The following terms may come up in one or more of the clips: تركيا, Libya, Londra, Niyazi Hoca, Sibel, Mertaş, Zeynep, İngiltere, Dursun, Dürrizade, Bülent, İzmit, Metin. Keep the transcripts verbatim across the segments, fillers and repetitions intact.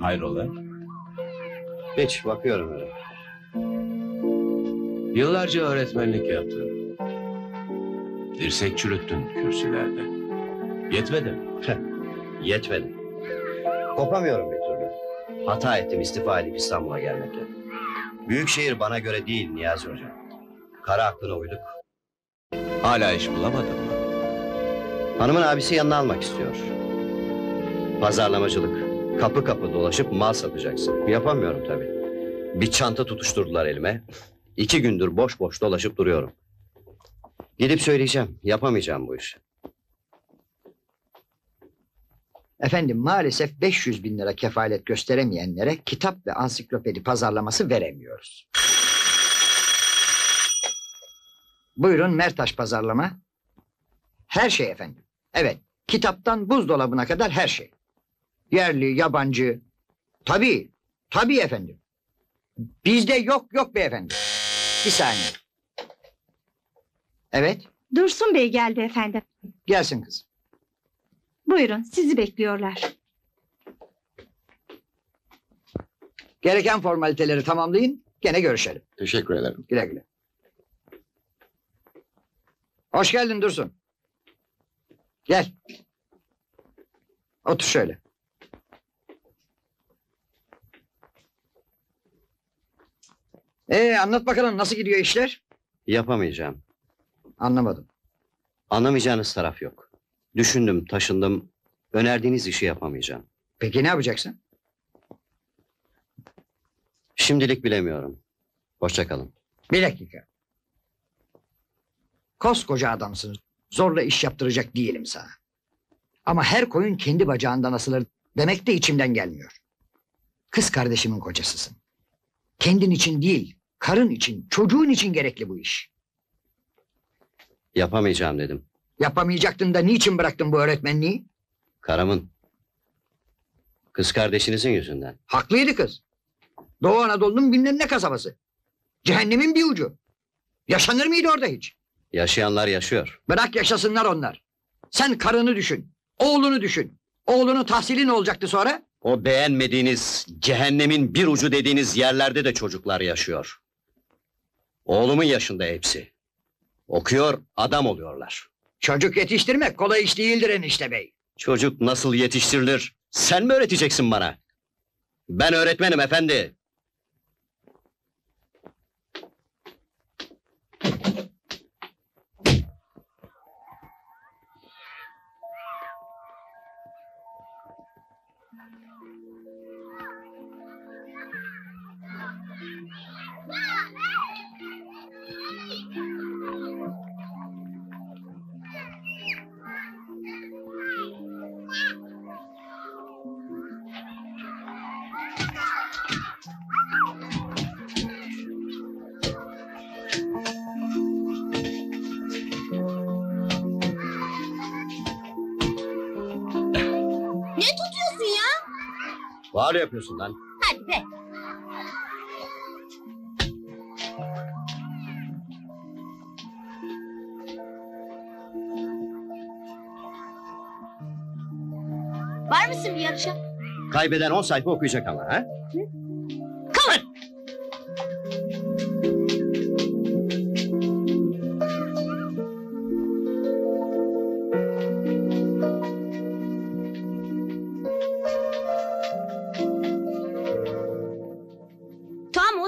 Hayrola? Hiç, bakıyorum öyle. Yıllarca öğretmenlik yaptın. Dirsek çürüttün kürsülerde. Yetmedi mi? Yetmedi. Kopamıyorum bir türlü. Hata ettim istifa edip İstanbul'a gelmekle. Büyükşehir bana göre değil Niyazi Hoca. Kara aklına uyduk. Hala iş bulamadın mı? Hanımın abisi yanına almak istiyor. Pazarlamacılık. Kapı kapı dolaşıp mal satacaksın. Yapamıyorum tabii. Bir çanta tutuşturdular elime. İki gündür boş boş dolaşıp duruyorum. Gidip söyleyeceğim. Yapamayacağım bu işi. Efendim maalesef beş yüz bin lira kefalet gösteremeyenlere kitap ve ansiklopedi pazarlaması veremiyoruz. Buyurun Mertaş pazarlama. Her şey efendim. Evet, kitaptan buzdolabına kadar her şey. Yerli, yabancı. Tabii, tabii efendim. Bizde yok, yok beyefendi. Bir saniye. Evet. Dursun Bey geldi efendim. Gelsin kızım. Buyurun, sizi bekliyorlar. Gereken formaliteleri tamamlayın, gene görüşelim. Teşekkür ederim. Güle güle. Hoş geldin Dursun. Gel. Otur şöyle. Ee, anlat bakalım nasıl gidiyor işler? Yapamayacağım. Anlamadım. Anlamayacağınız taraf yok. Düşündüm, taşındım. Önerdiğiniz işi yapamayacağım. Peki ne yapacaksın? Şimdilik bilemiyorum. Hoşça kalın. Bir dakika. Koskoca adamsın. Zorla iş yaptıracak değilim sana. Ama her koyun kendi bacağından asılır demek de içimden gelmiyor. Kız kardeşimin kocasısın. Kendin için değil, karın için, çocuğun için gerekli bu iş. Yapamayacağım dedim. Yapamayacaktın da niçin bıraktın bu öğretmenliği? Karamın. Kız kardeşinizin yüzünden. Haklıydı kız. Doğu Anadolu'nun bilmem ne kasabası. Cehennemin bir ucu. Yaşanır mıydı orada hiç? Yaşayanlar yaşıyor. Bırak yaşasınlar onlar. Sen karını düşün, oğlunu düşün. Oğlunun tahsili ne olacaktı sonra? O beğenmediğiniz, cehennemin bir ucu dediğiniz yerlerde de çocuklar yaşıyor. Oğlumun yaşında hepsi. Okuyor, adam oluyorlar. Çocuk yetiştirmek kolay iş değildir enişte bey. Çocuk nasıl yetiştirilir? Sen mi öğreteceksin bana? Ben öğretmenim efendi. Bağırı yapıyorsun lan. Hadi be. Var mısın bir yarışa? Kaybeden on sayfa okuyacak ama ha? Kıvır.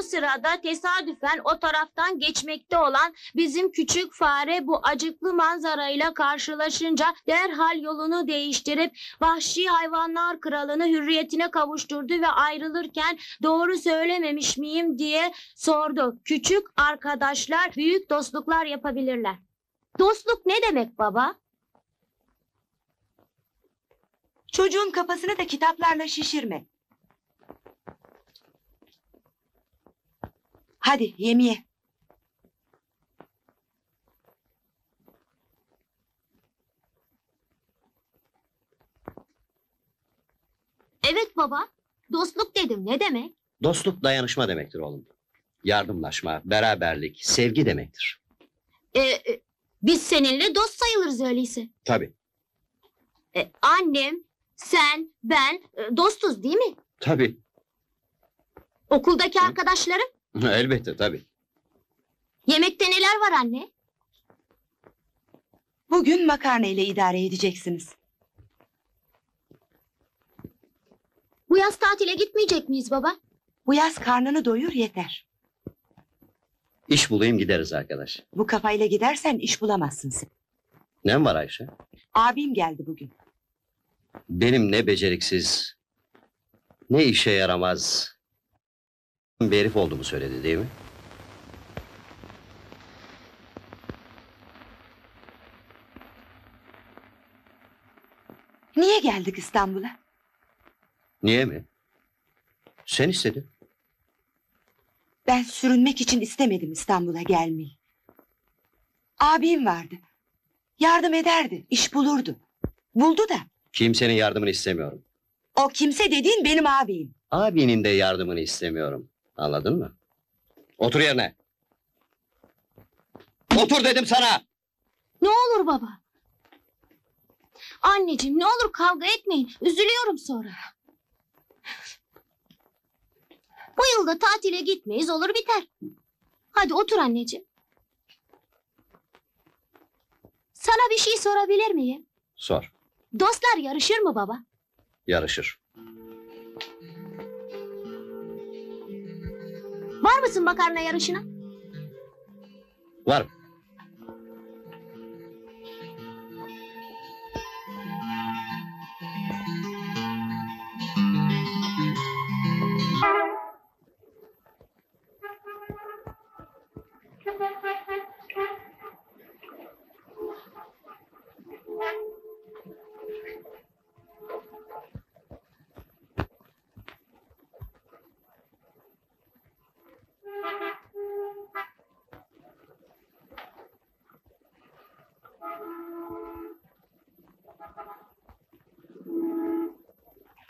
Sırada tesadüfen o taraftan geçmekte olan bizim küçük fare bu acıklı manzarayla karşılaşınca derhal yolunu değiştirip vahşi hayvanlar kralını hürriyetine kavuşturdu ve ayrılırken doğru söylememiş miyim diye sordu. Küçük arkadaşlar büyük dostluklar yapabilirler. Dostluk ne demek baba? Çocuğun kafasını da kitaplarla şişirme. Hadi yemeğe. Evet baba. Dostluk dedim. Ne demek? Dostluk dayanışma demektir oğlum. Yardımlaşma, beraberlik, sevgi demektir. Ee, e, biz seninle dost sayılırız öyleyse. Tabii. Ee, annem, sen, ben e, dostuz değil mi? Tabii. Okuldaki arkadaşlarım? Elbette tabii. Yemekte neler var anne? Bugün makarna ile idare edeceksiniz. Bu yaz tatile gitmeyecek miyiz baba? Bu yaz karnını doyur yeter. İş bulayım gideriz arkadaş. Bu kafayla gidersen iş bulamazsın sen. Ne var Ayşe? Abim geldi bugün. Benim ne beceriksiz, ne işe yaramaz bir herif olduğumu söyledi değil mi? Niye geldik İstanbul'a? Niye mi? Sen istedin. Ben sürünmek için istemedim İstanbul'a gelmeyi. Abim vardı. Yardım ederdi, iş bulurdu. Buldu da. Kimsenin yardımını istemiyorum. O kimse dediğin benim abim. Abinin de yardımını istemiyorum. Anladın mı? Otur yerine. Otur dedim sana. Ne olur baba. Anneciğim ne olur kavga etmeyin. Üzülüyorum sonra. Bu yılda tatile gitmeyiz, olur biter. Hadi otur anneciğim. Sana bir şey sorabilir miyim? Sor. Dostlar yarışır mı baba? Yarışır. Var mısın makarna yarışına? Varım.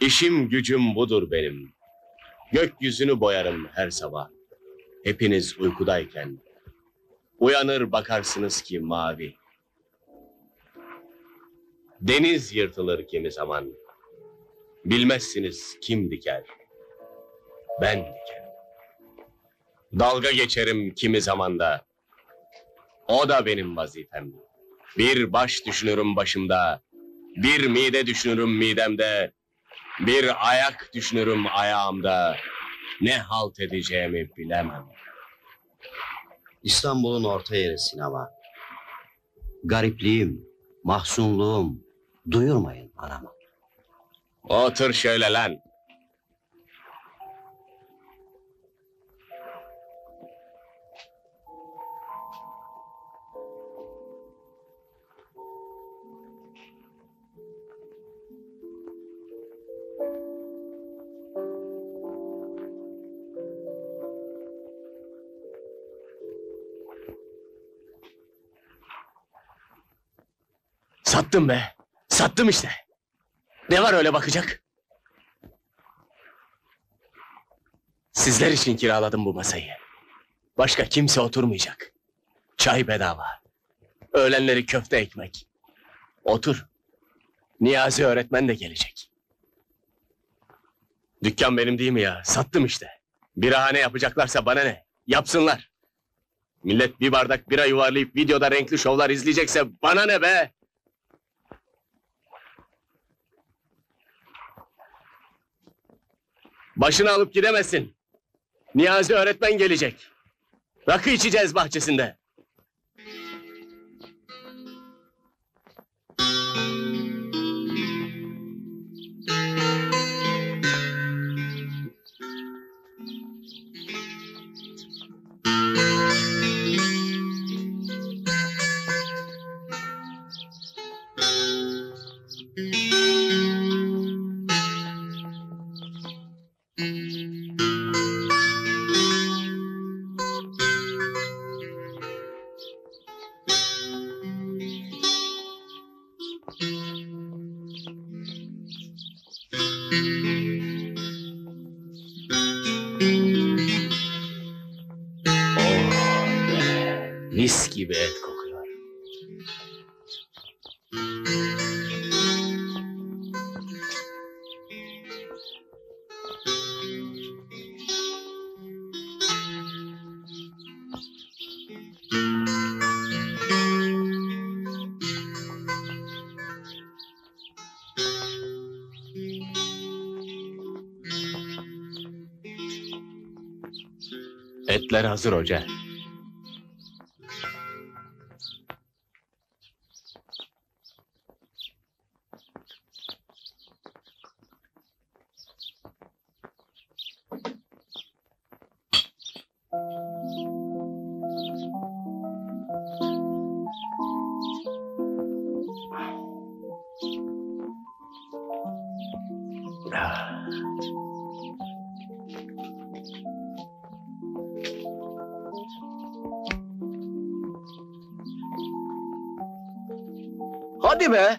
İşim gücüm budur benim. Gökyüzünü boyarım her sabah. Hepiniz uykudayken. Uyanır bakarsınız ki mavi. Deniz yırtılır kimi zaman. Bilmezsiniz kim diker. Ben dikerim. Dalga geçerim kimi zamanda. O da benim vazifem. Bir baş düşünürüm başımda. Bir mide düşünürüm midemde. Bir ayak düşünürüm ayağımda. Ne halt edeceğimi bilemem. İstanbul'un orta yeri sinema. Garipliğim, mahzunluğum duyurmayın anama. Otur şöyle lan. Sattım be, sattım işte. Ne var öyle bakacak? Sizler için kiraladım bu masayı. Başka kimse oturmayacak. Çay bedava. Öğlenleri köfte ekmek. Otur. Niyazi öğretmen de gelecek. Dükkan benim değil mi ya? Sattım işte. Birahane yapacaklarsa bana ne? Yapsınlar. Millet bir bardak bira yuvarlayıp videoda renkli şovlar izleyecekse bana ne be? Başını alıp gidemezsin. Niyazi öğretmen gelecek. Rakı içeceğiz bahçesinde. Oh, mis gibi et kokuyor. Etler hazır hoca. Hadi be!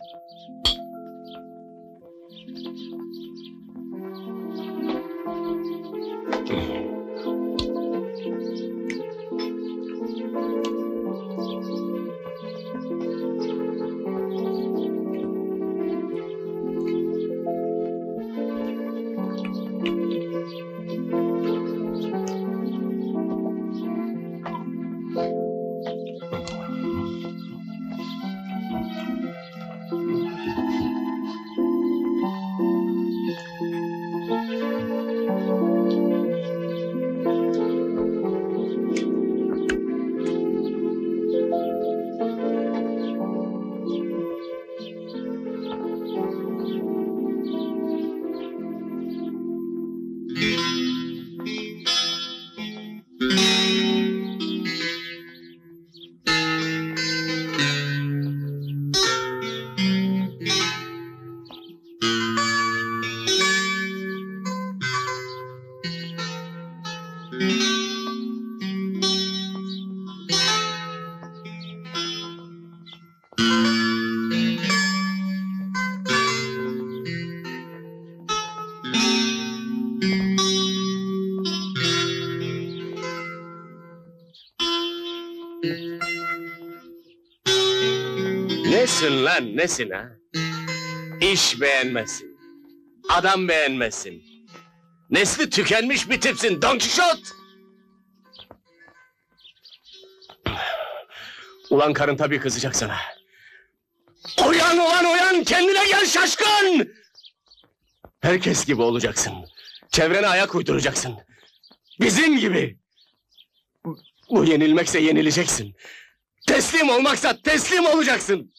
Nesin lan, nesin ha? İş beğenmesin, adam beğenmesin. Nesli tükenmiş bir tipsin, donkişot! Ulan karın tabii kızacak sana. Uyan ulan uyan, kendine gel şaşkın! Herkes gibi olacaksın, çevrene ayak uyduracaksın. Bizim gibi! Bu yenilmekse yenileceksin. Teslim olmaksa teslim olacaksın.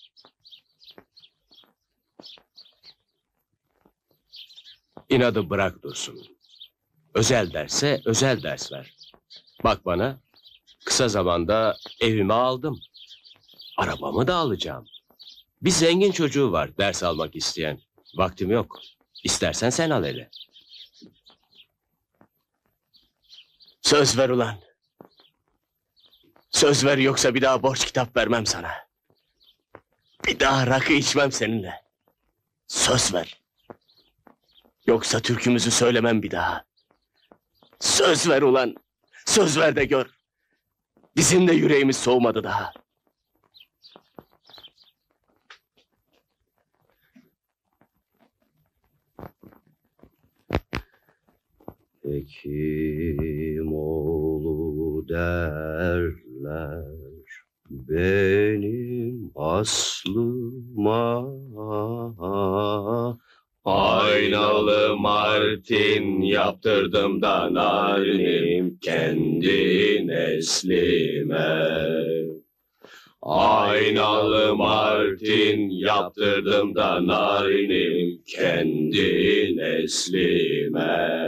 İnadı bırak Dursun. Özel derse özel ders ver. Bak bana, kısa zamanda evimi aldım. Arabamı da alacağım. Bir zengin çocuğu var ders almak isteyen. Vaktim yok. İstersen sen al hele. Söz ver ulan. Söz ver, yoksa bir daha borç kitap vermem sana. Bir daha rakı içmem seninle. Söz ver. Yoksa türkümüzü söylemem bir daha. Söz ver ulan. Söz ver de gör. Bizim de yüreğimiz soğumadı daha. Ekim oğlu derler, benim aslıma, aynalı martin yaptırdım da narinim kendi neslime. Aynalı martin yaptırdım da narinim kendi neslime.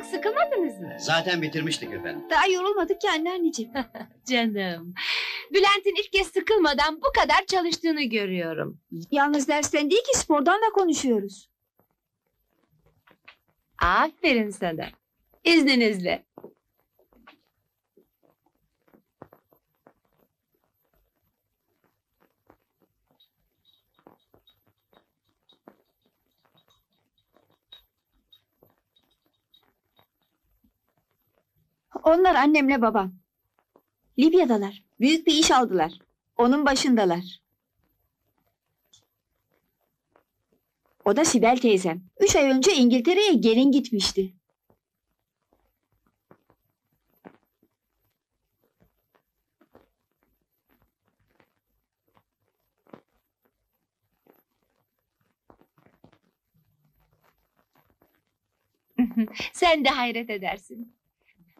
artık sıkılmadınız mı? Zaten bitirmiştik efendim. Daha yorulmadık ki anneanneciğim. Canım. Bülent'in ilk kez sıkılmadan bu kadar çalıştığını görüyorum. Yalnız dersten değil ki spordan da konuşuyoruz. Aferin sana. İzninizle. Onlar annemle babam. Libya'dalar. Büyük bir iş aldılar. Onun başındalar. O da Sibel teyzem. Üç ay önce İngiltere'ye gelin gitmişti. Sen de hayret edersin.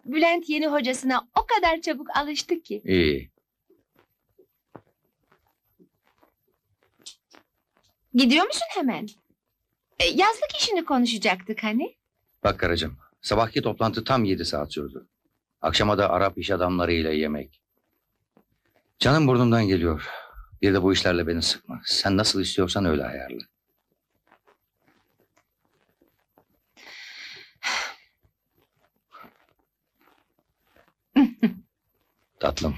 Bülent yeni hocasına o kadar çabuk alıştı ki. İyi. Gidiyor musun hemen? E, yazlık işini konuşacaktık hani. Bak karıcığım, sabahki toplantı tam yedi saat sürdü. Akşama da Arap iş adamlarıyla yemek. Canım burnumdan geliyor. Bir de bu işlerle beni sıkma. Sen nasıl istiyorsan öyle ayarla. Tatlım.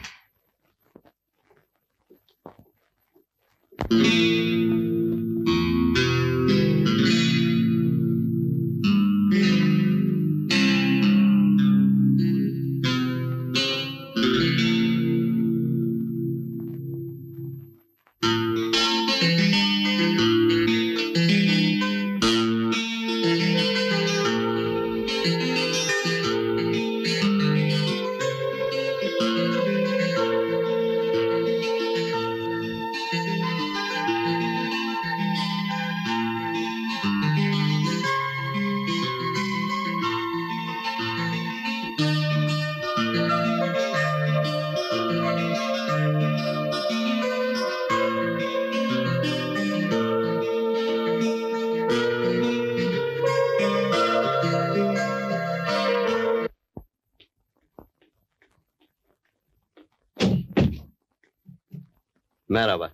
Merhaba.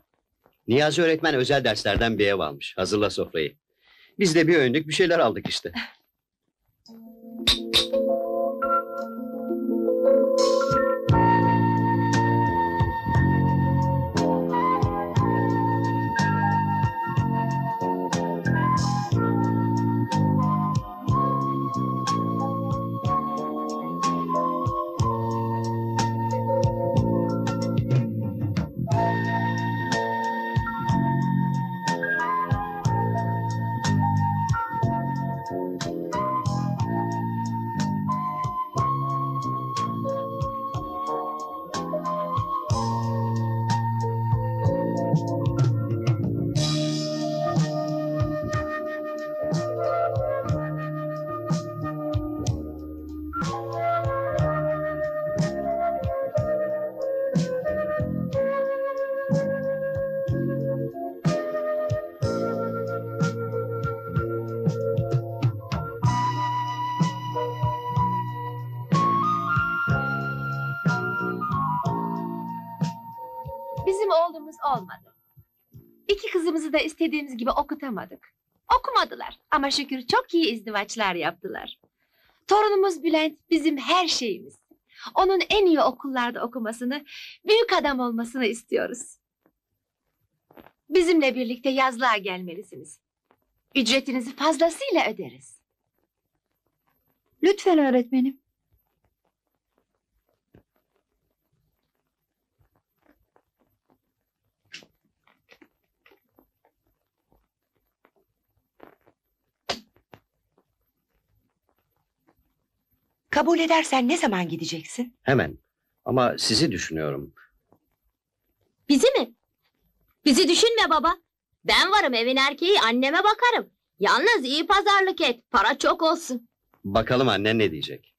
Niyazi öğretmen özel derslerden bir ev almış. Hazırla sofrayı. Biz de bir öğünlük bir şeyler aldık işte. Da istediğimiz gibi okutamadık. Okumadılar ama şükür çok iyi izdivaçlar yaptılar. Torunumuz Bülent bizim her şeyimiz. Onun en iyi okullarda okumasını, büyük adam olmasını istiyoruz. Bizimle birlikte yazlığa gelmelisiniz. Ücretinizi fazlasıyla öderiz. Lütfen öğretmenim. Kabul edersen ne zaman gideceksin? Hemen. Ama sizi düşünüyorum. Bizi mi? Bizi düşünme baba. Ben varım, evin erkeği, anneme bakarım. Yalnız iyi pazarlık et. Para çok olsun. Bakalım annen ne diyecek?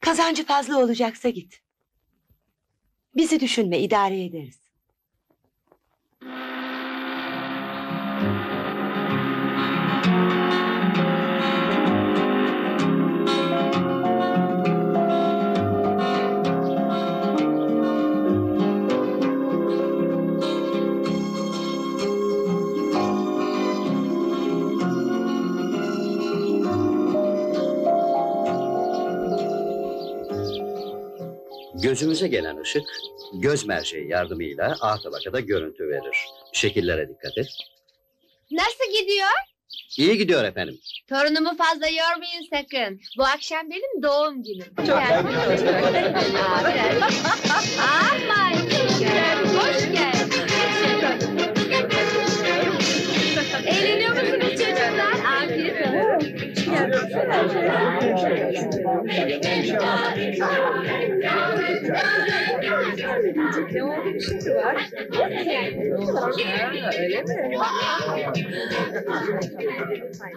Kazancı fazla olacaksa git. Bizi düşünme, idare ederiz. Gözümüze gelen ışık, göz merceği yardımıyla A tabakada görüntü verir. Şekillere dikkat et. Nasıl gidiyor? İyi gidiyor efendim. Torunumu fazla yormayın sakın. Bu akşam benim doğum günüm. Çok hoş geldin. Eğleniyor musunuz çocuklar? Afiyet olsun. Ne oldu? Bir şey var. Öyle mi?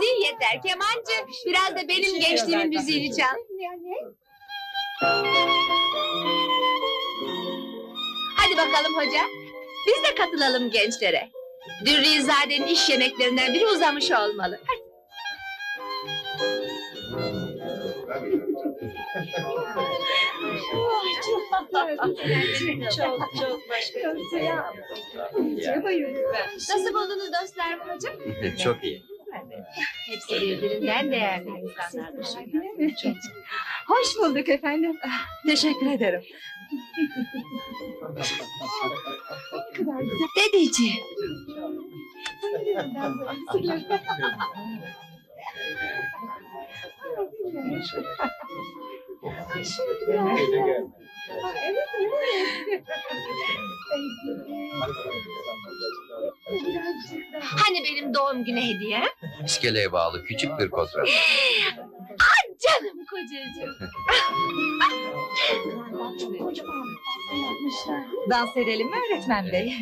yeter. Kemancı, biraz da benim gençliğimin müziğini çal. Hadi bakalım hoca. Biz de katılalım gençlere. Dürrizade'nin iş yemeklerinden biri uzamış olmalı. Çok çok başka bir şey yaptım. Nasıl buldunuz dostlar hocam? Çok iyi. Hepsi birbirinden değerli insanlardır. Hoş bulduk efendim. Teşekkür ederim. Dedeciğim. Hani benim doğum günü hediye? İskeleye bağlı küçük bir kotra. Ah canım kocacığım. Dans edelim mi öğretmen bey?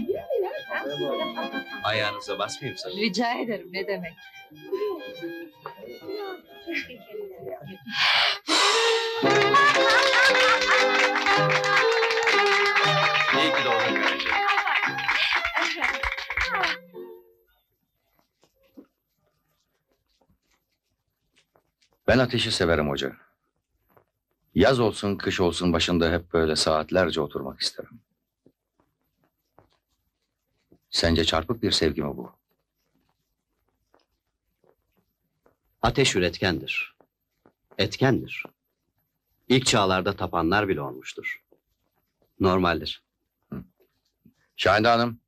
Ayağınıza basmayayım sana. Rica ederim, ne demek. İyi ki doğdun göreceğim. Ben ateşi severim hoca. Yaz olsun, kış olsun başında hep böyle saatlerce oturmak isterim. Sence çarpık bir sevgi mi bu? Ateş üretkendir. Etkendir. İlk çağlarda tapanlar bile olmuştur. Normaldir. Şahide Hanım,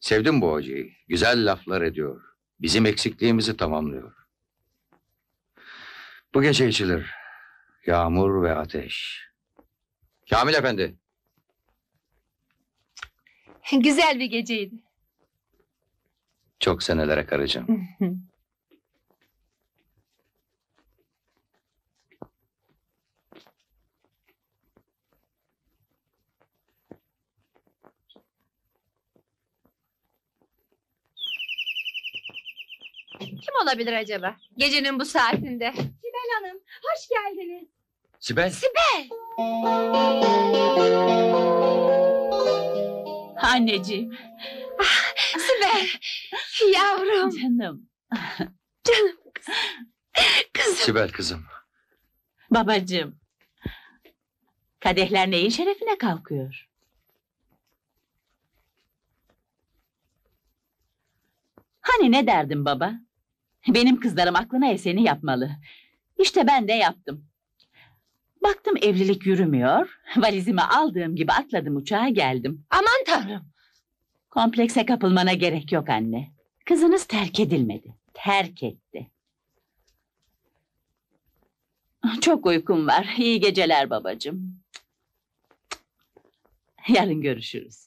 sevdim bu hocayı. Güzel laflar ediyor. Bizim eksikliğimizi tamamlıyor. Bu gece içilir. Yağmur ve ateş. Kamil Efendi. Güzel bir geceydi. Çok senelere karıcığım. Kim olabilir acaba? Gecenin bu saatinde. Sibel Hanım, hoş geldiniz. Sibel. Sibel. Anneciğim. Ah, Sibel. Yavrum. Canım. Canım kızım. Kızım. Sibel kızım. Babacığım. Kadehler neyin şerefine kalkıyor? Hani ne derdin baba? Benim kızlarım aklına eseni yapmalı. İşte ben de yaptım. Baktım evlilik yürümüyor. Valizimi aldığım gibi atladım uçağa geldim. Aman tanrım! Komplekse kapılmana gerek yok anne. Kızınız terk edilmedi. Terk etti. Çok uykum var. İyi geceler babacığım. Yarın görüşürüz.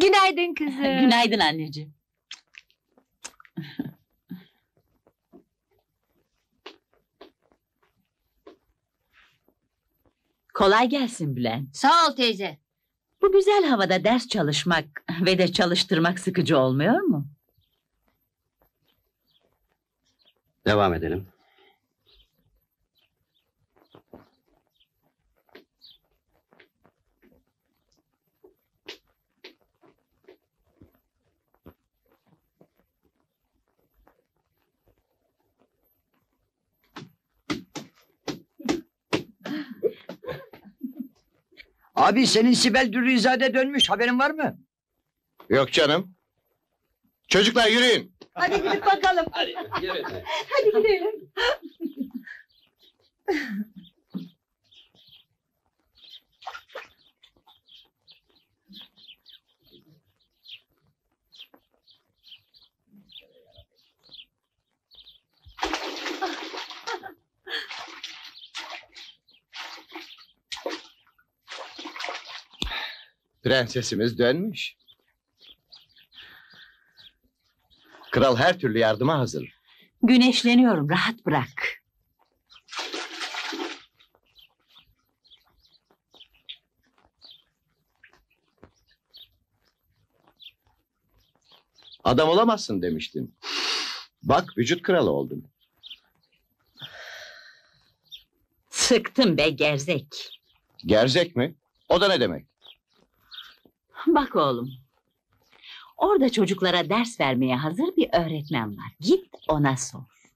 Günaydın kızım. Günaydın anneciğim. Kolay gelsin Bülent. Sağ ol teyze. Bu güzel havada ders çalışmak ve de çalıştırmak sıkıcı olmuyor mu? Devam edelim. Abi senin Sibel Dürrizade dönmüş, haberin var mı? Yok canım. Çocuklar yürüyün. Hadi gidip bakalım. Hadi, hadi gidelim. Prensesimiz dönmüş. Kral her türlü yardıma hazır. Güneşleniyorum, rahat bırak. Adam olamazsın demiştin. Bak vücut kralı oldun. Sıktım be gerzek. Gerzek mi? O da ne demek? Bak oğlum, orada çocuklara ders vermeye hazır bir öğretmen var. Git ona sor.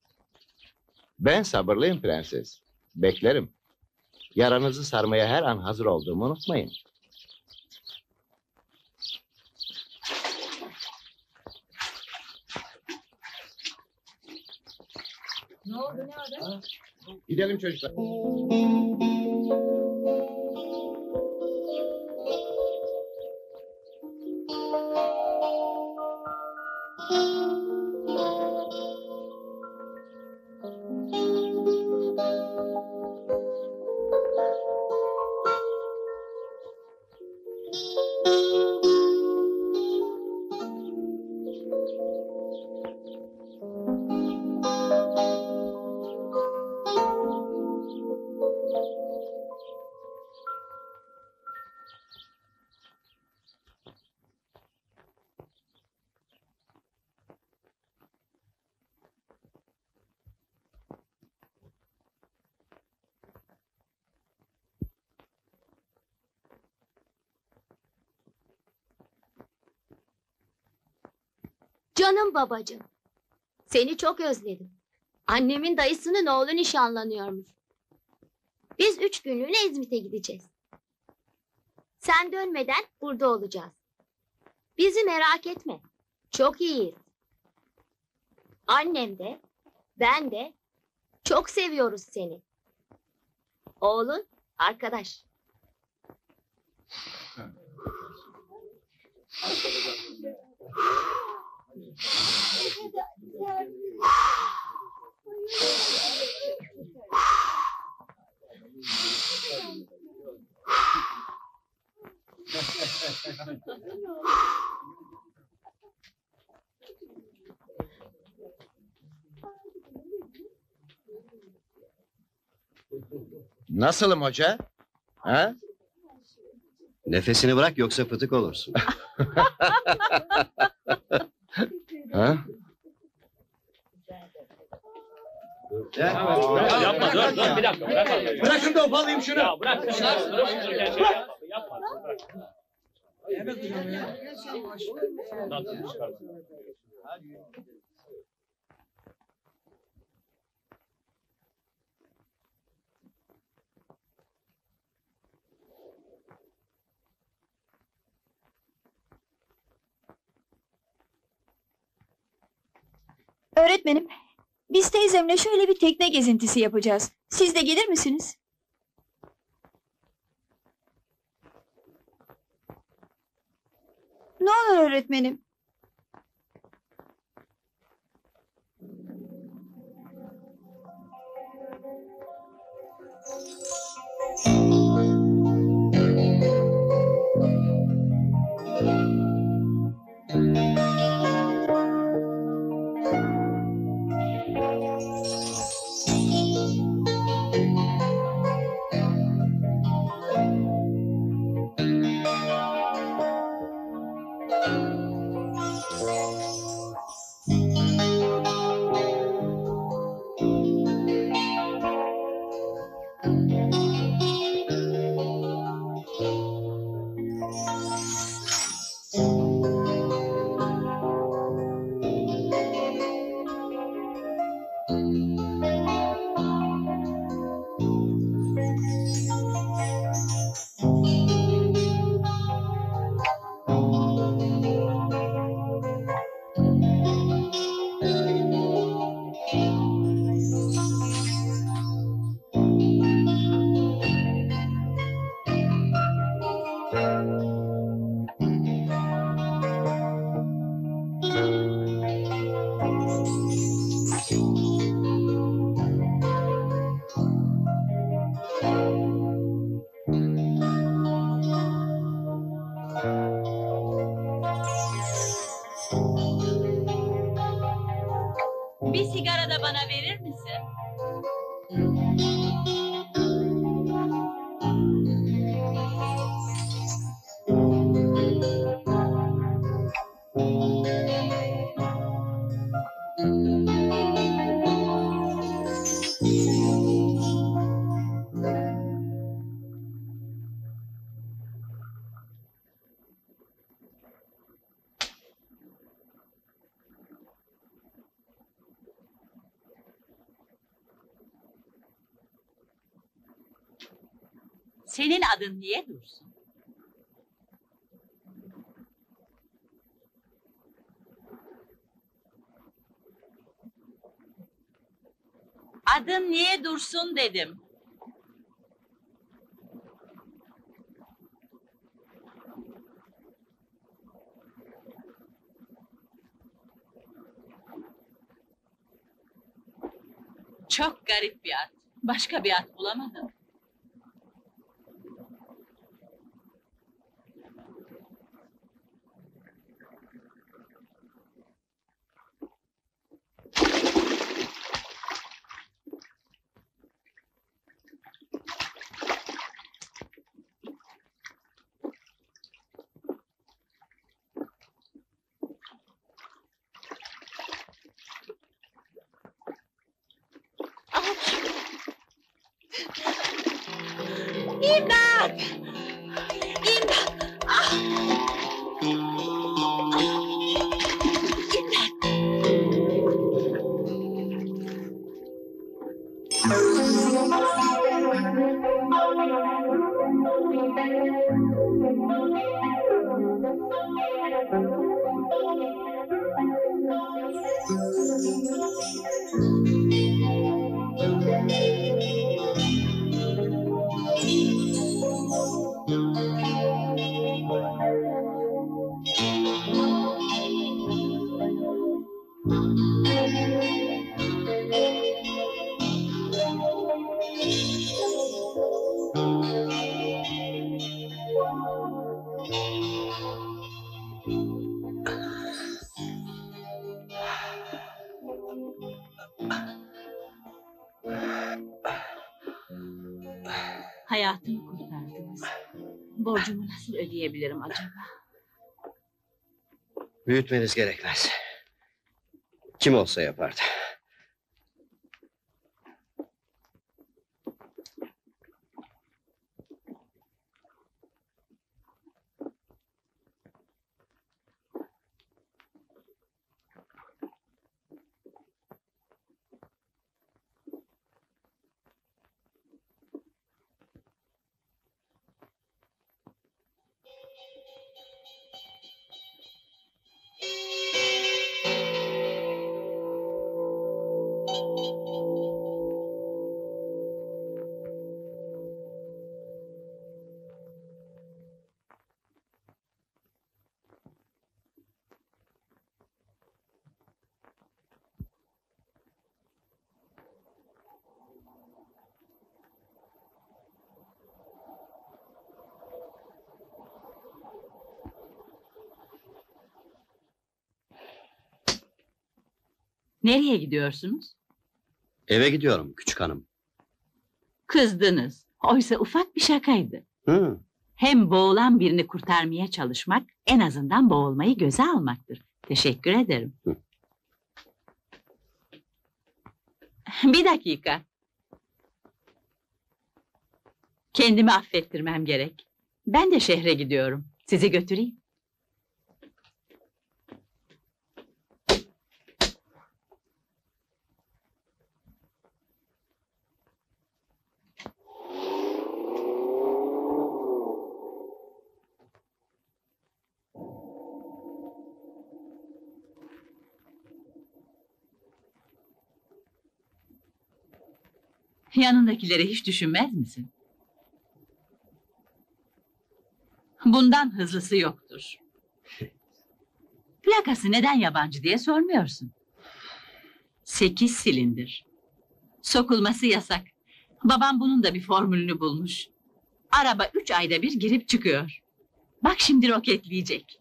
Ben sabırlıyım prenses. Beklerim. Yaranızı sarmaya her an hazır olduğumu unutmayın. Ne oldu, ne oldu? Gidelim çocuklar. Canım babacığım, seni çok özledim. Annemin dayısının oğlu nişanlanıyormuş. Biz üç günlüğüne İzmit'e gideceğiz. Sen dönmeden burada olacağız. Bizi merak etme, çok iyiyiz. Annem de, ben de çok seviyoruz seni. Oğlun arkadaş. Nasılım hoca? Ha? Nefesini bırak yoksa fıtık olursun. Ha? Yapma, dur, bir dakika. Bırakın da opalayayım şunu. Ya bırak. Bırak. Yapma. Öğretmenim, biz teyzemle şöyle bir tekne gezintisi yapacağız. Siz de gelir misiniz? Ne olur öğretmenim? Müzik Senin adın niye Dursun? Adın niye Dursun dedim. Çok garip bir at. Başka bir at bulamadım. Hayatımı kurtardınız. Borcumu nasıl ödeyebilirim acaba? Büyütmeniz gerekmez. Kim olsa yapardı. Nereye gidiyorsunuz? Eve gidiyorum küçük hanım. Kızdınız. Oysa ufak bir şakaydı. Hı. Hem boğulan birini kurtarmaya çalışmak, en azından boğulmayı göze almaktır. Teşekkür ederim. Hı. Bir dakika. Kendimi affettirmem gerek. Ben de şehre gidiyorum. Sizi götüreyim. Yanındakileri hiç düşünmez misin? Bundan hızlısı yoktur. Plakası neden yabancı diye sormuyorsun. Sekiz silindir. Sokulması yasak. Babam bunun da bir formülünü bulmuş. Araba üç ayda bir girip çıkıyor. Bak şimdi roketleyecek.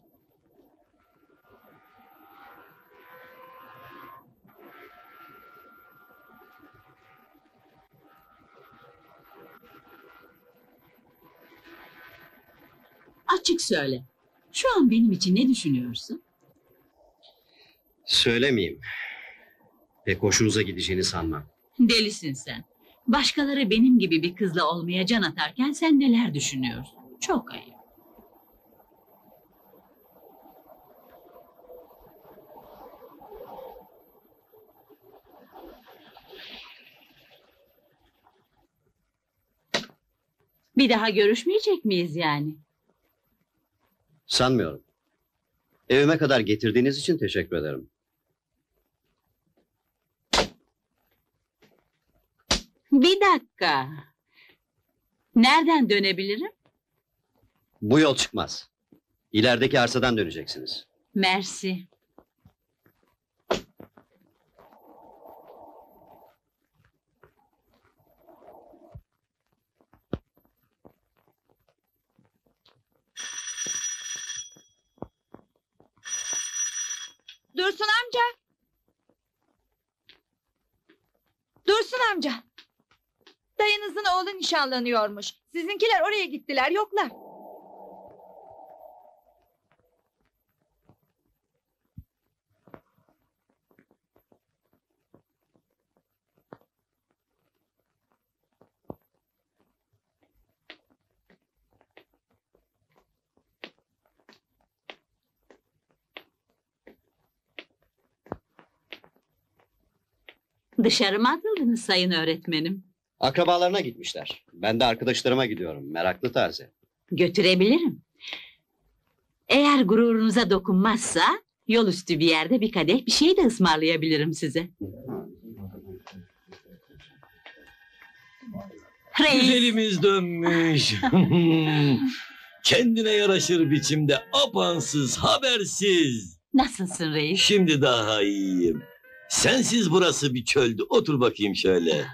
Açık söyle. Şu an benim için ne düşünüyorsun? Söylemeyeyim. Pek hoşunuza gideceğini sanmam. Delisin sen. Başkaları benim gibi bir kızla olmaya can atarken sen neler düşünüyorsun? Çok ayıp. Bir daha görüşmeyecek miyiz yani? Sanmıyorum. Evime kadar getirdiğiniz için teşekkür ederim. Bir dakika. Nereden dönebilirim? Bu yol çıkmaz. İlerideki arsadan döneceksiniz. Mersi. Dursun amca. Dursun amca. Dayınızın oğlu nişanlanıyormuş. Sizinkiler oraya gittiler, yoklar. Dışarı mı atıldınız sayın öğretmenim? Akrabalarına gitmişler. Ben de arkadaşlarıma gidiyorum. Meraklı taze. Götürebilirim. Eğer gururunuza dokunmazsa yol üstü bir yerde bir kadeh bir şey de ısmarlayabilirim size. Reis. Güzelimiz dönmüş. Kendine yaraşır biçimde apansız, habersiz. Nasılsın reis? Şimdi daha iyiyim. Sensiz burası bir çöldü. Otur bakayım şöyle.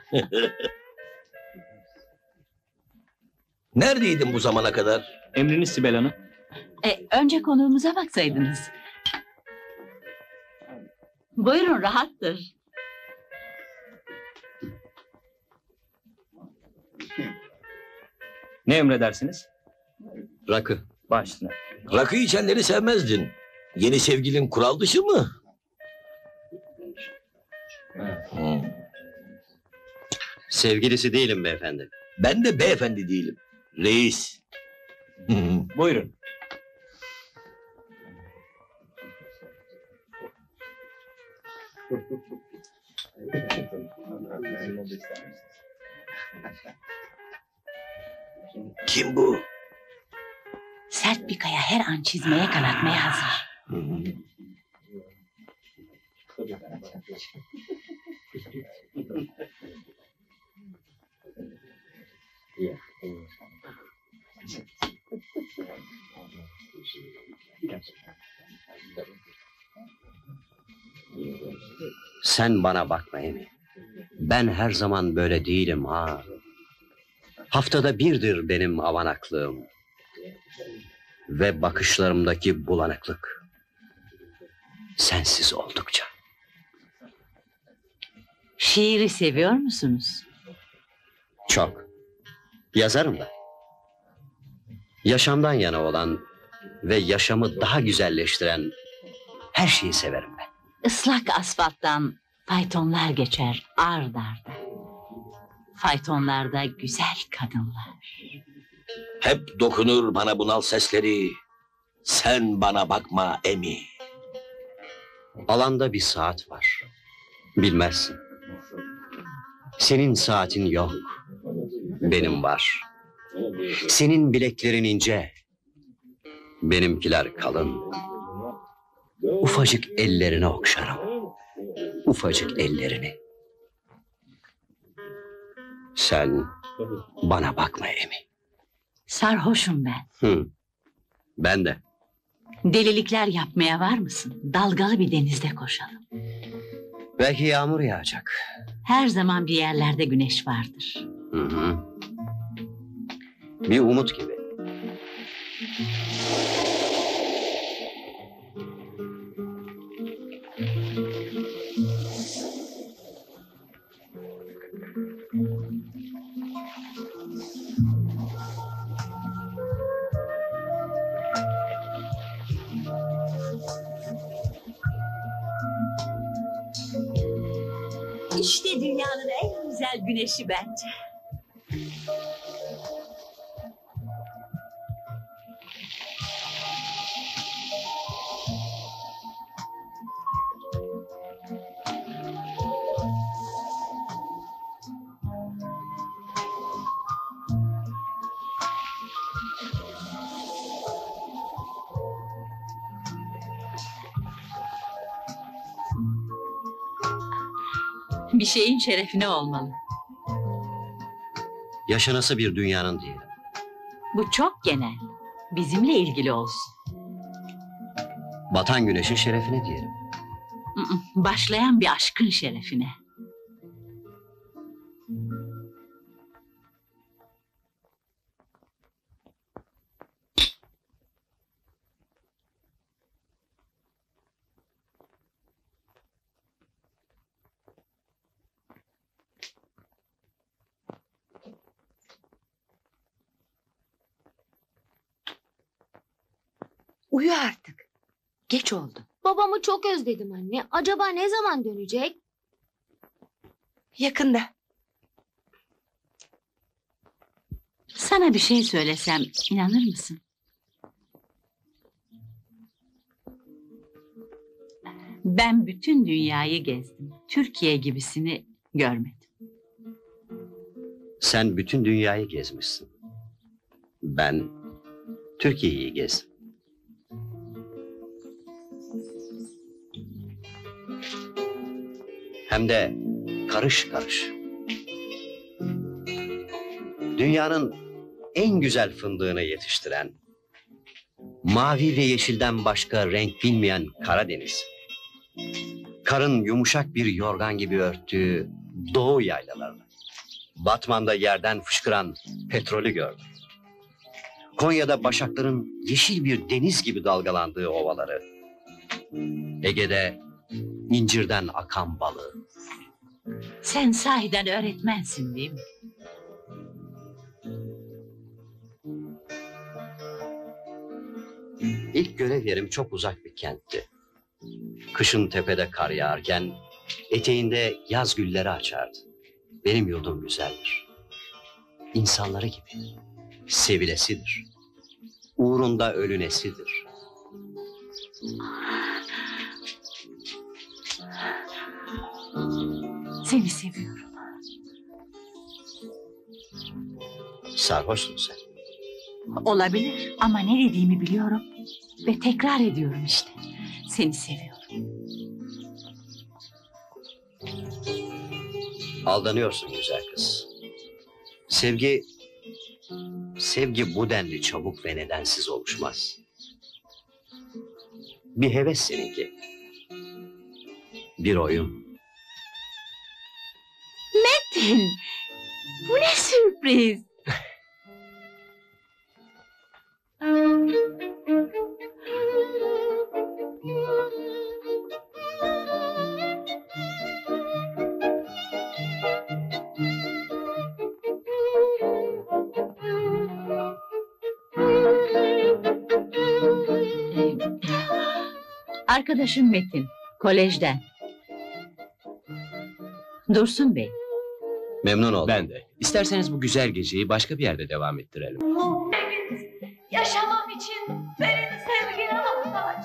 Neredeydin bu zamana kadar? Emriniz Sibel Hanım. E, önce konuğumuza baksaydınız. Buyurun, rahattır. Ne emredersiniz? Rakı. Başla. Rakı içenleri sevmezdin. Yeni sevgilin kural dışı mı? Hmm. Sevgilisi değilim beyefendi. Ben de beyefendi değilim. Reis. Buyurun. Kim bu? Sert bir kaya her an çizmeye kanatmaya hazır. Sen bana bakma Emi. Ben her zaman böyle değilim ha. Haftada birdir benim avanaklığım. Ve bakışlarımdaki bulanıklık. Sensiz oldukça. Şiiri seviyor musunuz? Çok. Yazarım da. Yaşamdan yana olan ve yaşamı daha güzelleştiren her şeyi severim ben. Islak asfalttan faytonlar geçer ard arda. Faytonlarda güzel kadınlar. Hep dokunur bana bunal sesleri. Sen bana bakma Emi. Alanda bir saat var. Bilmezsin. Senin saatin yok, benim var. Senin bileklerin ince, benimkiler kalın. Ufacık ellerine okşarım, ufacık ellerini. Sen bana bakma Emi. Sarhoşum ben. Hı. Ben de. Delilikler yapmaya var mısın? Dalgalı bir denizde koşalım. Belki yağmur yağacak. Her zaman bir yerlerde güneş vardır. Hı hı. Bir umut gibi. İşte dünyanın en güzel güneşi bence. Bir şeyin şerefine olmalı. Yaşanası bir dünyanın diyelim. Bu çok genel. Bizimle ilgili olsun. Batan güneşin şerefine diyelim. Başlayan bir aşkın şerefine. Uyu artık. Geç oldu. Babamı çok özledim anne. Acaba ne zaman dönecek? Yakında. Sana bir şey söylesem inanır mısın? Ben bütün dünyayı gezdim. Türkiye gibisini görmedim. Sen bütün dünyayı gezmişsin. Ben Türkiye'yi gezdim. Hem de karış karış. Dünyanın en güzel fındığını yetiştiren, mavi ve yeşilden başka renk bilmeyen Karadeniz, karın yumuşak bir yorgan gibi örttüğü doğu yaylalarını, Batman'da yerden fışkıran petrolü gördüm. Konya'da başakların yeşil bir deniz gibi dalgalandığı ovaları, Ege'de incirden akan balığı. Sen sahiden öğretmensin değil mi? İlk görev yerim çok uzak bir kentti. Kışın tepede kar yağarken eteğinde yaz gülleri açardı. Benim yurdum güzeldir. İnsanları gibi. Sevilesidir. Uğrunda ölünesidir. Seni seviyorum. Sarhoşsun sen. Olabilir ama ne dediğimi biliyorum. Ve tekrar ediyorum işte. Seni seviyorum. Aldanıyorsun güzel kız. Sevgi... Sevgi bu denli çabuk ve nedensiz oluşmaz. Bir heves seninki. Bir oyun. Metin! Bu ne sürpriz! Arkadaşım Metin, kolejden. Dursun Bey. Memnun oldum. Ben de. İsterseniz bu güzel geceyi başka bir yerde devam ettirelim. Yaşamam için senin sevgine muhtaç.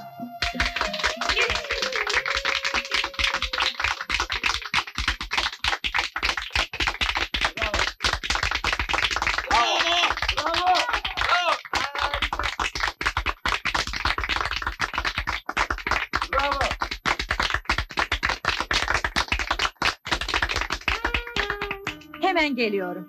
Ben geliyorum.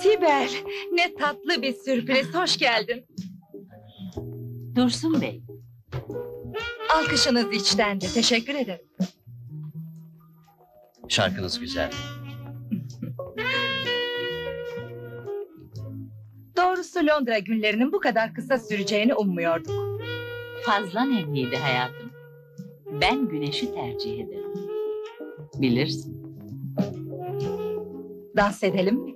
Sibel, ne tatlı bir sürpriz. Hoş geldin. Dursun Bey. Alkışınız içten de. Teşekkür ederim. Şarkınız güzel. Doğrusu Londra günlerinin bu kadar kısa süreceğini ummuyorduk. Fazla nemliydi hayatım. Ben güneşi tercih ederim. Bilirsin. Dans edelim mi?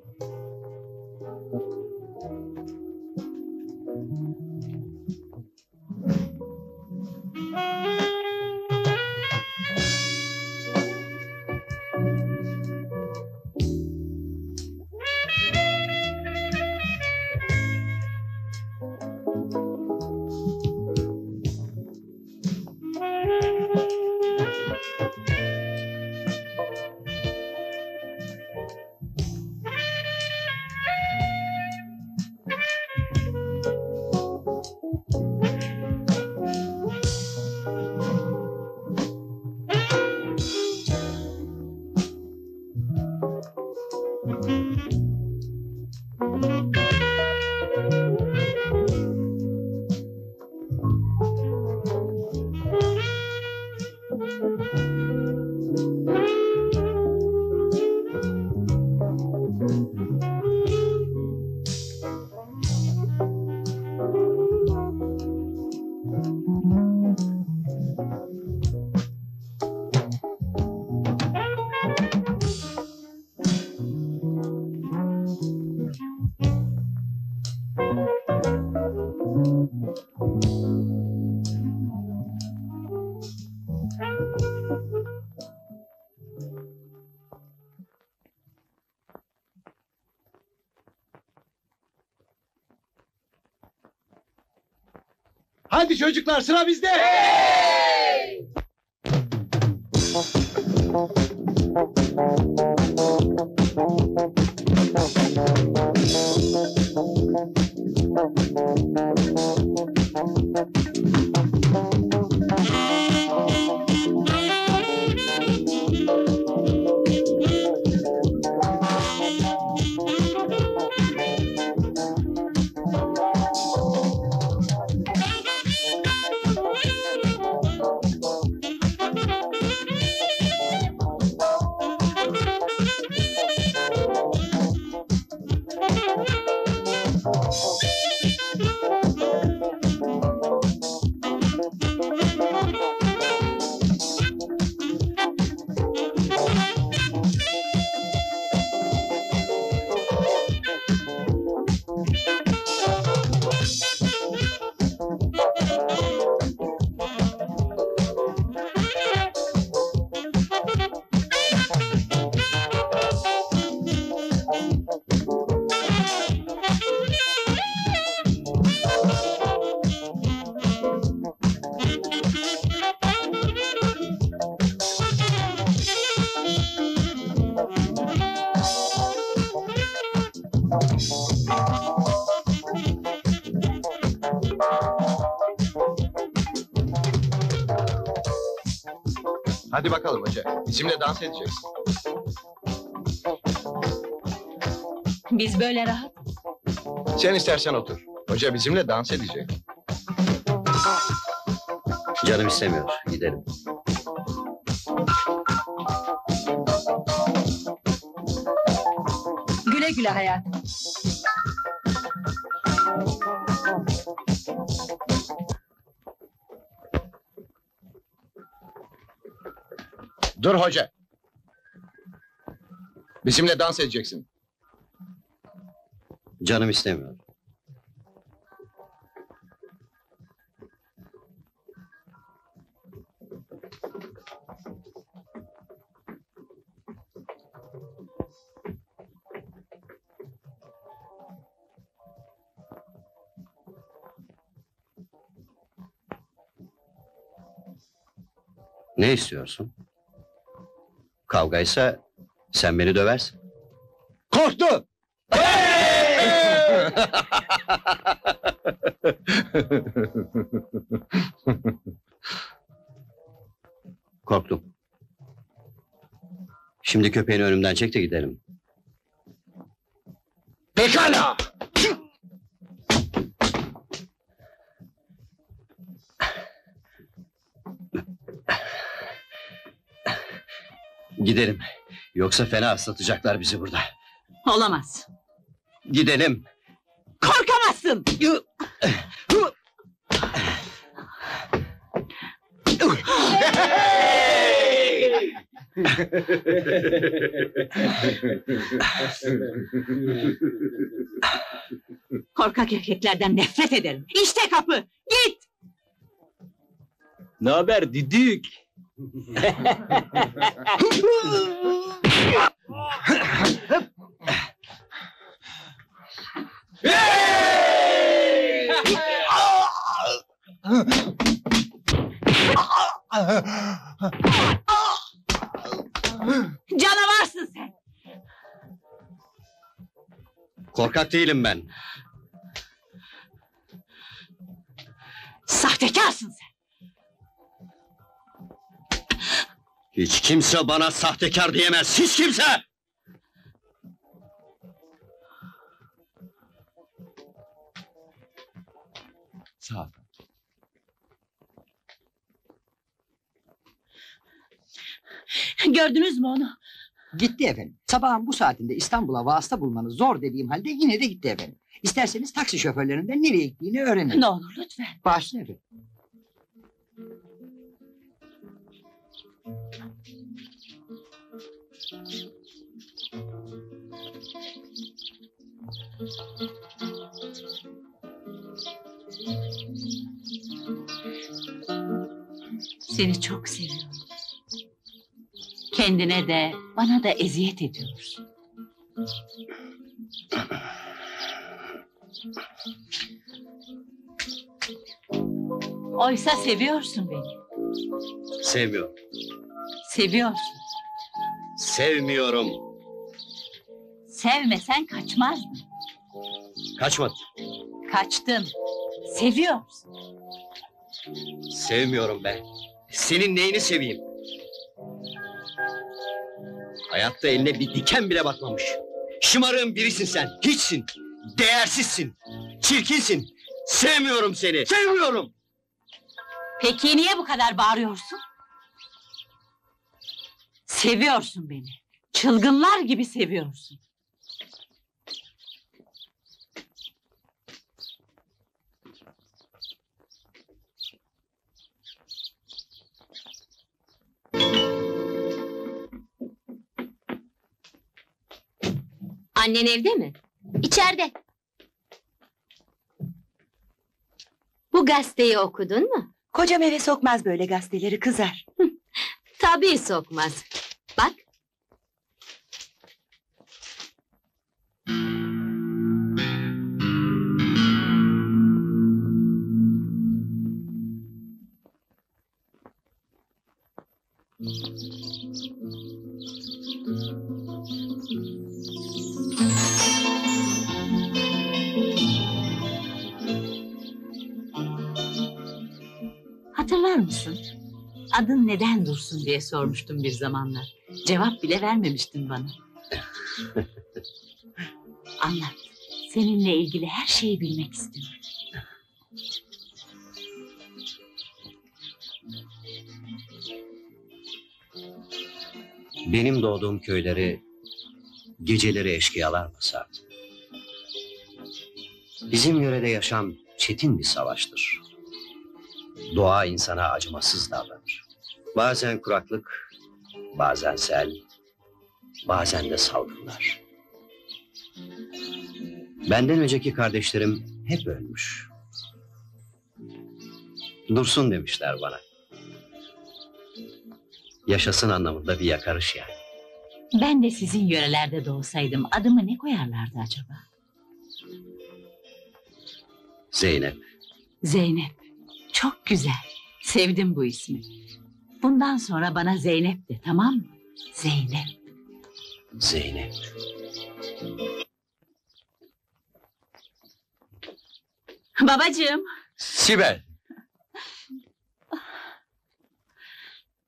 Hadi çocuklar, sıra bizde! Hey! Hadi bakalım hoca, bizimle dans edeceksin. Biz böyle rahat. Sen istersen otur. Hoca bizimle dans edecek. Canım istemiyor, gidelim. Güle güle hayatım. Dur hoca. Bizimle dans edeceksin. Canım istemiyor. Ne istiyorsun? Kavgaysa sen beni döversin. Korktu! Hey! Korktum. Şimdi köpeğini önümden çek de gidelim. Pekala! Gidelim. Yoksa fena ıslatacaklar bizi burada. Olamaz. Gidelim. Korkamazsın! Korkak erkeklerden nefret ederim. İşte kapı. Git. Ne haber didik? Canavarsın sen. Korkak değilim ben. Sahtekarsın sen. Hiç kimse bana sahtekar diyemez. Hiç kimse! Sağ ol. Gördünüz mü onu? Gitti efendim. Sabahın bu saatinde İstanbul'a vasıta bulmanız zor dediğim halde yine de gitti efendim. İsterseniz taksi şoförlerinden nereye gittiğini öğrenin. Ne olur lütfen. Başlayın efendim. Seni çok seviyorum. Kendine de, bana da eziyet ediyorsun. Oysa seviyorsun beni. Sevmiyorum. Seviyorsun. Sevmiyorum. Sevmesen kaçmaz mı? Kaçmadım. Kaçtım. Seviyorsun. Sevmiyorum ben. Senin neyini seveyim? Hayatta eline bir diken bile batmamış. Şımarığın birisin sen. Hiçsin. Değersizsin. Çirkinsin. Sevmiyorum seni. Sevmiyorum. Peki niye bu kadar bağırıyorsun? Seviyorsun beni. Çılgınlar gibi seviyorsun. Annen evde mi? İçeride. Bu gazeteyi okudun mu? Kocam eve sokmaz böyle gazeteleri, kızar. Tabii sokmaz. Bak. Hatırlar mısın? Adın neden Dursun diye sormuştum bir zamanlar. Cevap bile vermemiştin bana. Anlat. Seninle ilgili her şeyi bilmek istiyorum. Benim doğduğum köyleri geceleri eşkıyalar basardı. Bizim yörede yaşam çetin bir savaştır. Doğa insana acımasız davranır. Bazen kuraklık, bazen sel, bazen de salgınlar. Benden önceki kardeşlerim hep ölmüş. Dursun demişler bana. Yaşasın anlamında bir yakarış yani. Ben de sizin yörelerde doğsaydım adımı ne koyarlardı acaba? Zeynep. Zeynep. Çok güzel. Sevdim bu ismi. Bundan sonra bana Zeynep de, tamam mı? Zeynep. Zeynep. Babacığım. Sibel.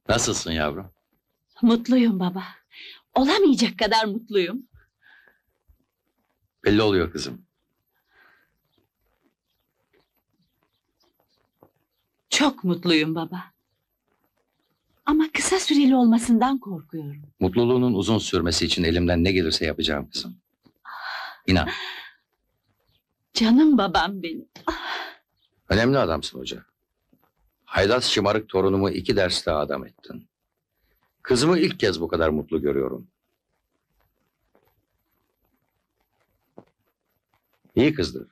Nasılsın yavrum? Mutluyum baba. Olamayacak kadar mutluyum. Belli oluyor kızım. Çok mutluyum baba. Ama kısa süreli olmasından korkuyorum. Mutluluğunun uzun sürmesi için elimden ne gelirse yapacağım kızım. İnan. Canım babam benim. Önemli adamsın hoca. Haylaz şımarık torunumu iki ders daha adam ettin. Kızımı ilk kez bu kadar mutlu görüyorum. İyi kızdır.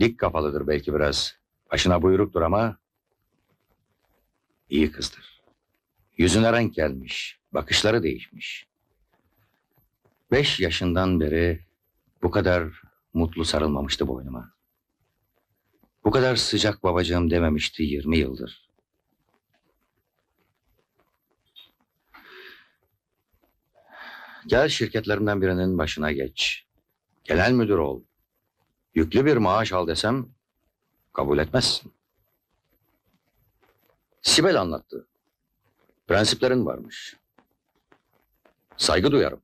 Dik kafalıdır belki biraz. Başına buyruktur ama... iyi kızdır. Yüzüne renk gelmiş. Bakışları değişmiş. Beş yaşından beri... bu kadar mutlu sarılmamıştı boynuma. Bu kadar sıcak babacığım dememişti yirmi yıldır. Gel şirketlerimden birinin başına geç. Genel müdür ol. Yüklü bir maaş al desem... kabul etmezsin. Sibel anlattı. Prensiplerin varmış. Saygı duyarım.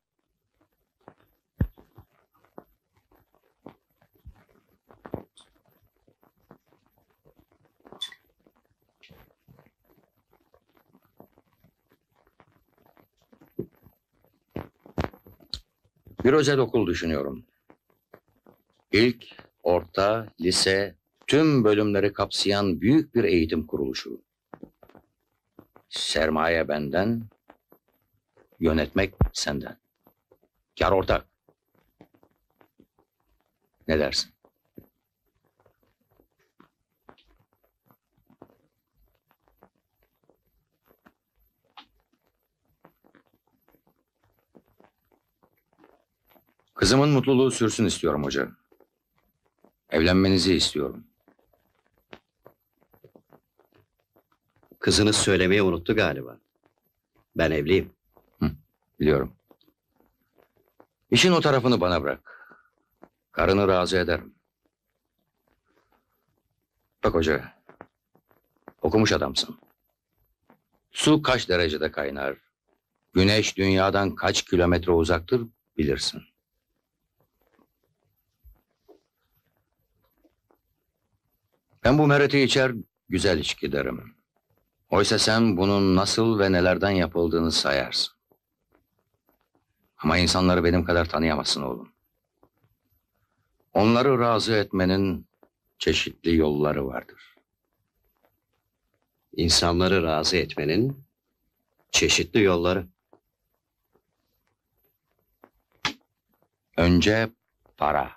Bir özel okul düşünüyorum. İlk, orta, lise... tüm bölümleri kapsayan büyük bir eğitim kuruluşu. Sermaye benden, yönetmek senden. Kâr ortak. Ne dersin? Kızımın mutluluğu sürsün istiyorum hoca. Evlenmenizi istiyorum. Kızınız söylemeyi unuttu galiba. Ben evliyim. Hı, biliyorum. İşin o tarafını bana bırak. Karını razı ederim. Bak hoca. Okumuş adamsın. Su kaç derecede kaynar? Güneş dünyadan kaç kilometre uzaktır bilirsin. Ben bu mereti içer güzel içki derim. Oysa sen bunun nasıl ve nelerden yapıldığını sayarsın. Ama insanları benim kadar tanıyamazsın oğlum. Onları razı etmenin çeşitli yolları vardır. İnsanları razı etmenin çeşitli yolları. Önce para.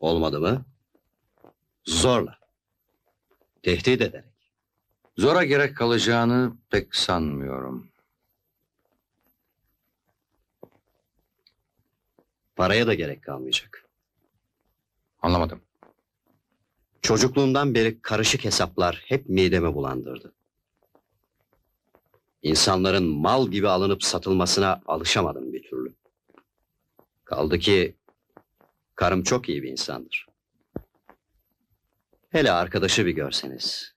Olmadı mı? Zorla. Tehdit ederek. Zora gerek kalacağını pek sanmıyorum. Paraya da gerek kalmayacak. Anlamadım. Çocukluğumdan beri karışık hesaplar hep midemi bulandırdı. İnsanların mal gibi alınıp satılmasına alışamadım bir türlü. Kaldı ki karım çok iyi bir insandır. Hele arkadaşı bir görseniz.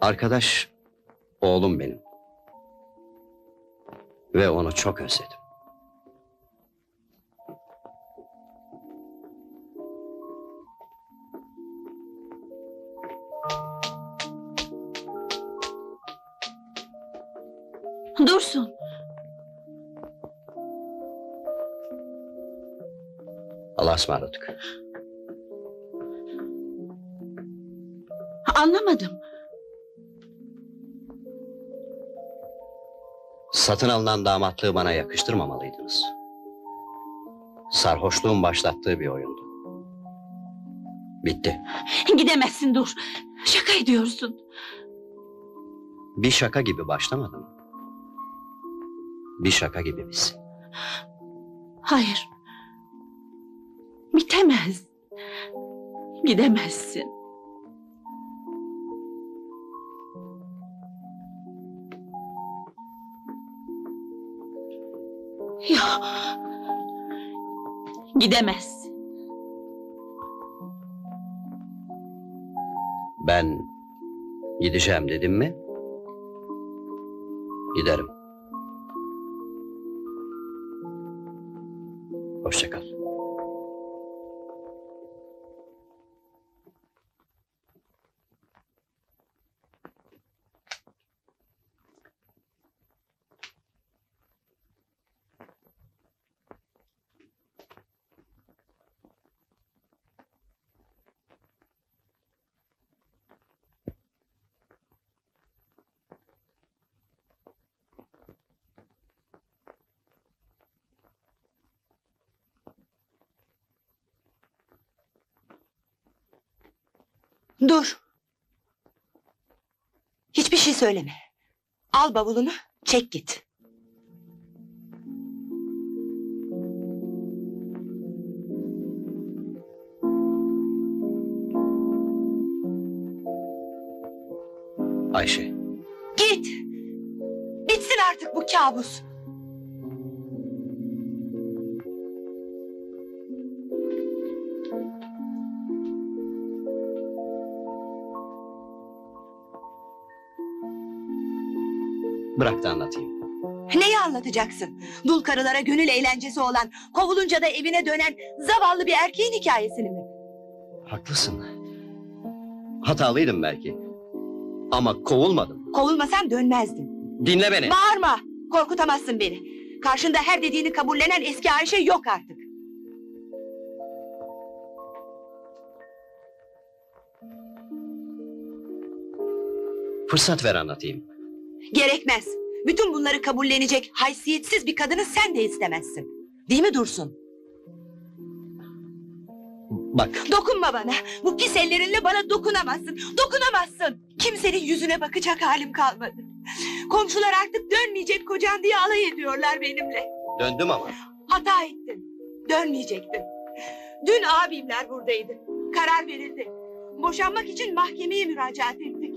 Arkadaş, oğlum benim. Ve onu çok özledim. Dursun. Allah'a ısmarladık. Anlamadım. Satın alınan damatlığı bana yakıştırmamalıydınız. Sarhoşluğun başlattığı bir oyundu. Bitti. Gidemezsin dur. Şaka ediyorsun. Bir şaka gibi başlamadı mı? Bir şaka gibi biz. Hayır. Bitemez. Gidemezsin. Ya. Gidemezsin. Ben Gideceğim dedim mi? Giderim. Hoşça kal. Dur. Hiçbir şey söyleme. Al bavulunu, çek git. Ayşe. Git. Bitsin artık bu kabus. Bırak da anlatayım. Neyi anlatacaksın? Dul karılara gönül eğlencesi olan, kovulunca da evine dönen zavallı bir erkeğin hikayesini mi? Haklısın. Hatalıydım belki. Ama kovulmadım. Kovulmasan dönmezdin. Dinle beni. Bağırma. Korkutamazsın beni. Karşında her dediğini kabullenen eski Ayşe yok artık. Fırsat ver anlatayım. Gerekmez. Bütün bunları kabullenecek haysiyetsiz bir kadını sen de istemezsin. Değil mi Dursun? Bak. Dokunma bana. Bu pis ellerinle bana dokunamazsın. Dokunamazsın. Kimsenin yüzüne bakacak halim kalmadı. Komşular artık dönmeyecek kocan diye alay ediyorlar benimle. Döndüm ama. Hata ettin. Dönmeyecektin. Dün abimler buradaydı. Karar verildi. Boşanmak için mahkemeye müracaat ettik.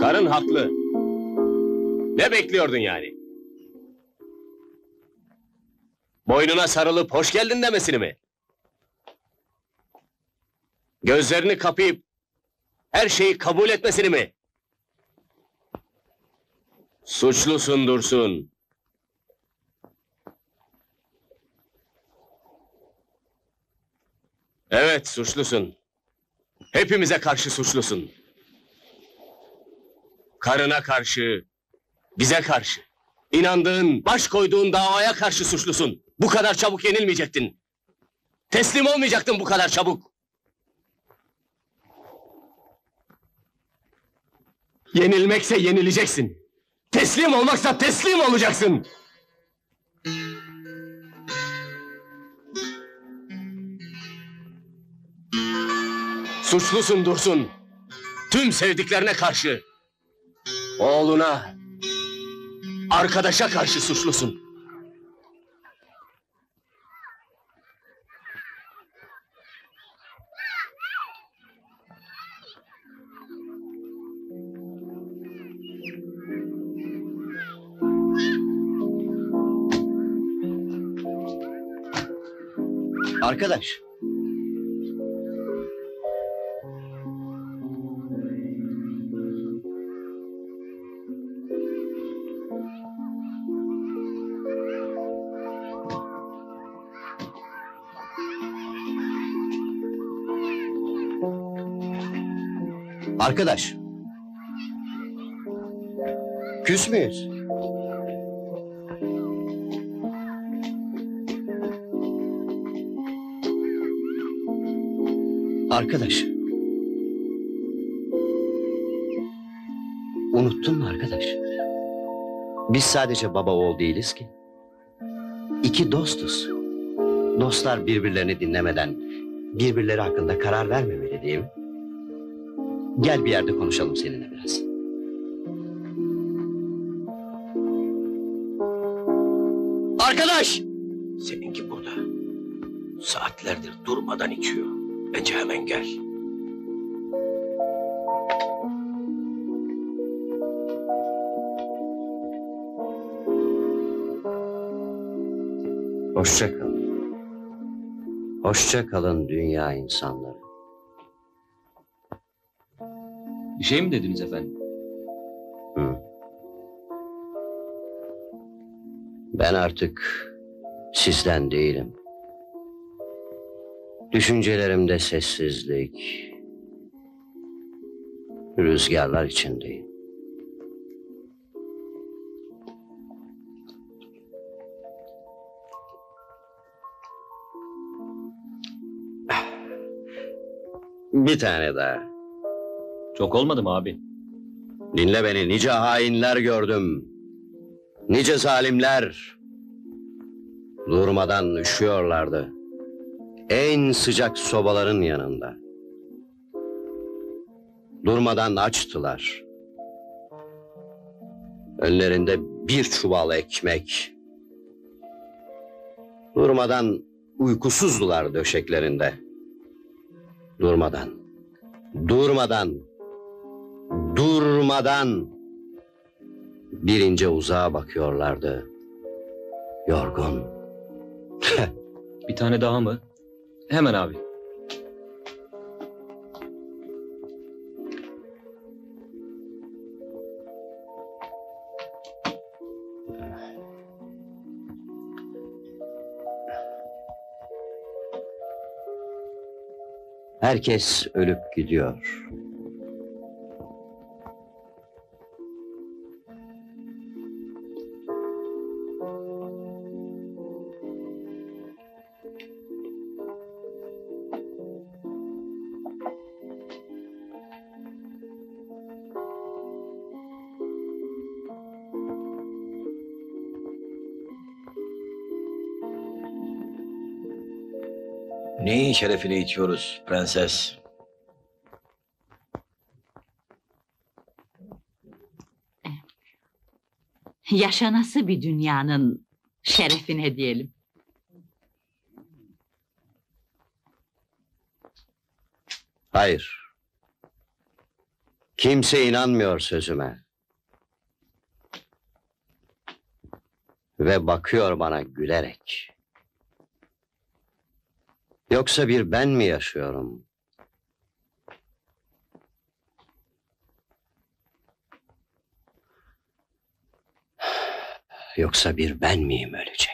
Karın haklı. Ne bekliyordun yani? Boynuna sarılıp hoş geldin demesini mi? Gözlerini kapayıp her şeyi kabul etmesini mi? Suçlusun Dursun. Evet, suçlusun. Hepimize karşı suçlusun. Karına karşı, bize karşı, inandığın, baş koyduğun davaya karşı suçlusun. Bu kadar çabuk yenilmeyecektin. Teslim olmayacaktın bu kadar çabuk. Yenilmekse yenileceksin. Teslim olmaksa teslim olacaksın. Suçlusun Dursun. Tüm sevdiklerine karşı. Oğluna, arkadaşa karşı suçlusun. Arkadaş. Arkadaş. Küs müyüz? Arkadaş. Unuttun mu arkadaş? Biz sadece baba oğul değiliz ki. İki dostuz. Dostlar birbirlerini dinlemeden birbirleri hakkında karar vermemeli değil mi? Gel bir yerde konuşalım seninle biraz. Arkadaş! Seninki burada. Saatlerdir durmadan içiyor. Bence hemen gel. Hoşça kalın. Hoşça kalın dünya insanları. Bir şey mi dediniz efendim? Hı. Ben artık sizden değilim. Düşüncelerimde sessizlik, rüzgarlar içindeyim. Bir tane daha. Çok olmadı mı abi? Dinle beni, nice hainler gördüm. Nice zalimler. Durmadan üşüyorlardı. En sıcak sobaların yanında. Durmadan açtılar. Önlerinde bir çuval ekmek. Durmadan uykusuzdular döşeklerinde. Durmadan, durmadan, durmadan bir ince uzağa bakıyorlardı. Yorgun. Bir tane daha mı? Hemen abi. Herkes ölüp gidiyor. Neyin şerefine içiyoruz prenses? Yaşanası bir dünyanın şerefine diyelim. Hayır. Kimse inanmıyor sözüme. Ve bakıyor bana gülerek. Yoksa bir ben mi yaşıyorum? Yoksa bir ben miyim ölecek?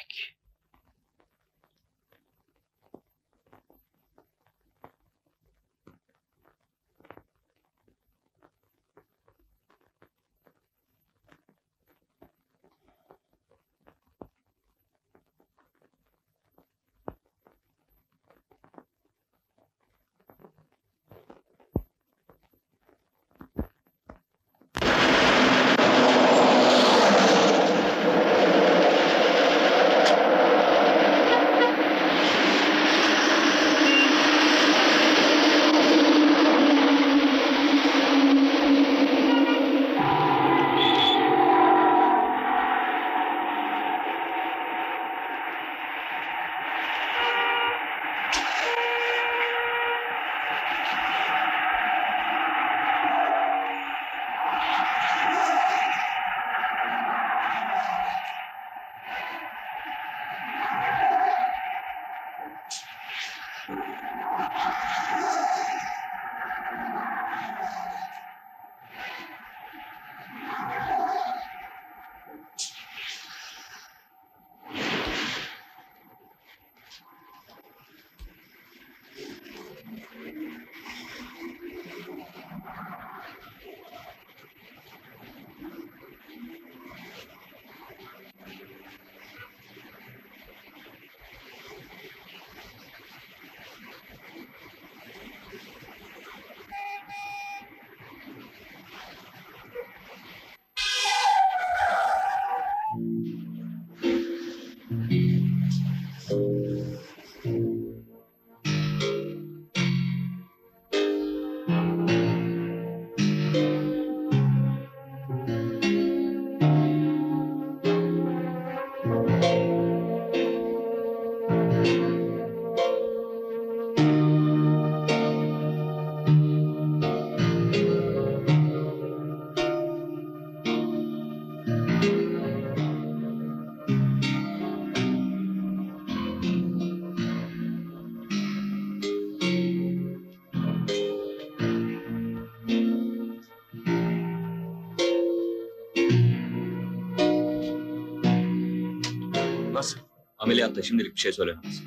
Ameliyatta şimdilik bir şey söylemez.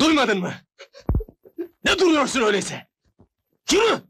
Duymadın mı? Ne duruyorsun öyleyse? Yürü!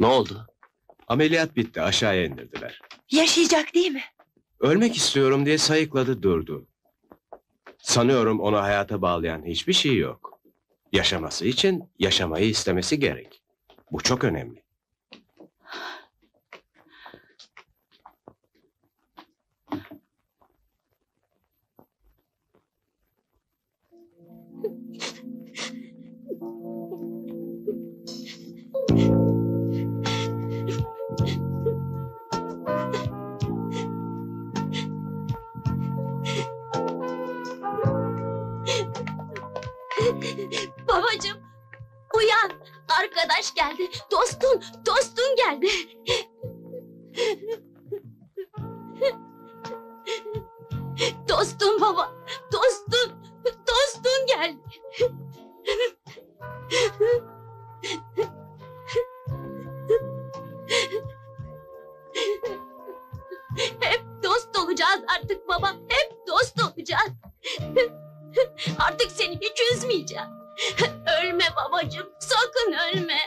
Ne oldu? Ameliyat bitti, aşağıya indirdiler. Yaşayacak değil mi? Ölmek istiyorum diye sayıkladı durdu. Sanıyorum onu hayata bağlayan hiçbir şey yok. Yaşaması için yaşamayı istemesi gerek. Bu çok önemli. Babacığım, uyan! Arkadaş geldi, dostun, dostun geldi! Dostun baba, dostun, dostun geldi! Hep dost olacağız artık baba, hep dost olacağız! Artık seni hiç üzmeyeceğim. Ölme babacığım, sakın ölme.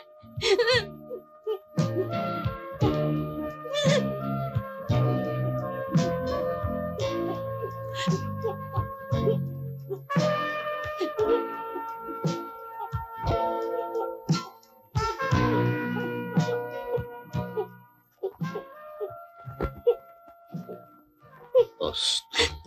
Dost.